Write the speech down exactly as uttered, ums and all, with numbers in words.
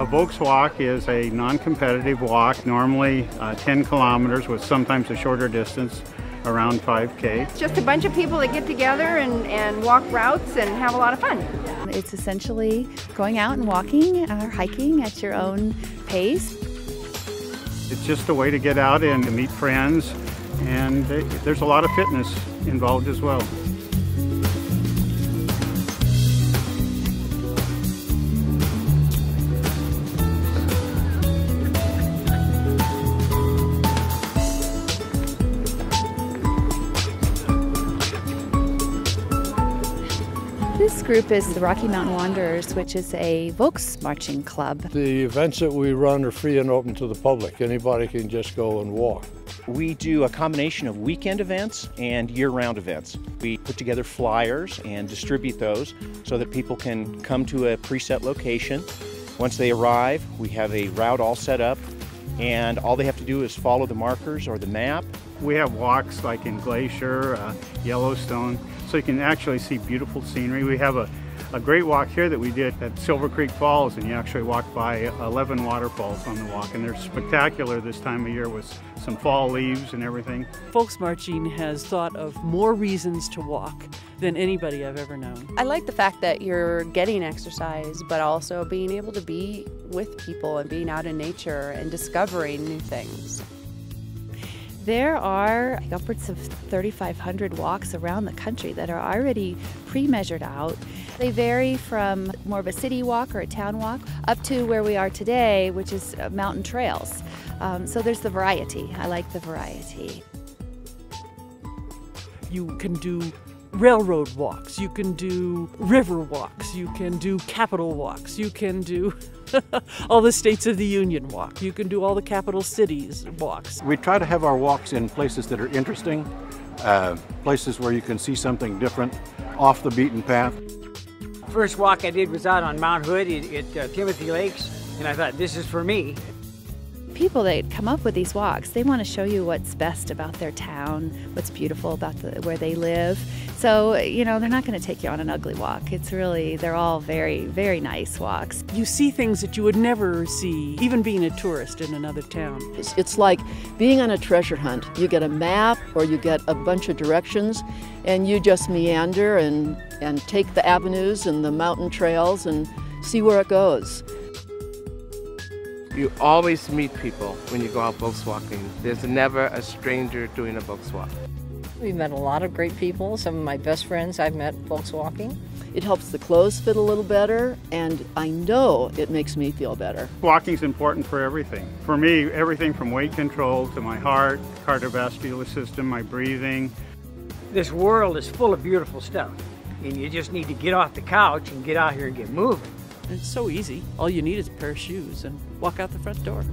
A Volkswalk is a non-competitive walk, normally uh, ten kilometers with sometimes a shorter distance, around five K. It's just a bunch of people that get together and, and walk routes and have a lot of fun. It's essentially going out and walking or hiking at your own pace. It's just a way to get out and to meet friends, and there's a lot of fitness involved as well. This group is the Rocky Mountain Wanderers, which is a Volks marching club. The events that we run are free and open to the public. Anybody can just go and walk. We do a combination of weekend events and year-round events. We put together flyers and distribute those so that people can come to a preset location. Once they arrive, we have a route all set up, and all they have to do is follow the markers or the map. We have walks like in Glacier, uh, Yellowstone, so you can actually see beautiful scenery. We have a, a great walk here that we did at Silver Creek Falls, and you actually walk by eleven waterfalls on the walk, and they're spectacular this time of year with some fall leaves and everything. Volksmarching has thought of more reasons to walk than anybody I've ever known. I like the fact that you're getting exercise, but also being able to be with people and being out in nature and discovering new things. There are upwards of thirty-five hundred walks around the country that are already pre-measured out. They vary from more of a city walk or a town walk up to where we are today, which is mountain trails. Um, so there's the variety. I like the variety. You can do railroad walks, you can do river walks, you can do capital walks, you can do all the states of the union walk, you can do all the capital cities walks. We try to have our walks in places that are interesting, uh, places where you can see something different, off the beaten path. First walk I did was out on Mount Hood at uh, Timothy Lakes, and I thought, this is for me. People that come up with these walks, they want to show you what's best about their town, what's beautiful about the, where they live. So, you know, they're not going to take you on an ugly walk. It's really, they're all very, very nice walks. You see things that you would never see, even being a tourist in another town. It's, it's like being on a treasure hunt. You get a map or you get a bunch of directions, and you just meander and, and take the avenues and the mountain trails and see where it goes. You always meet people when you go out Volkswalking. There's never a stranger doing a Volkswalk. We've met a lot of great people. Some of my best friends I've met Volkswalking. It helps the clothes fit a little better, and I know it makes me feel better. Walking's important for everything. For me, everything from weight control to my heart, cardiovascular system, my breathing. This world is full of beautiful stuff, and you just need to get off the couch and get out here and get moving. It's so easy. All you need is a pair of shoes and walk out the front door.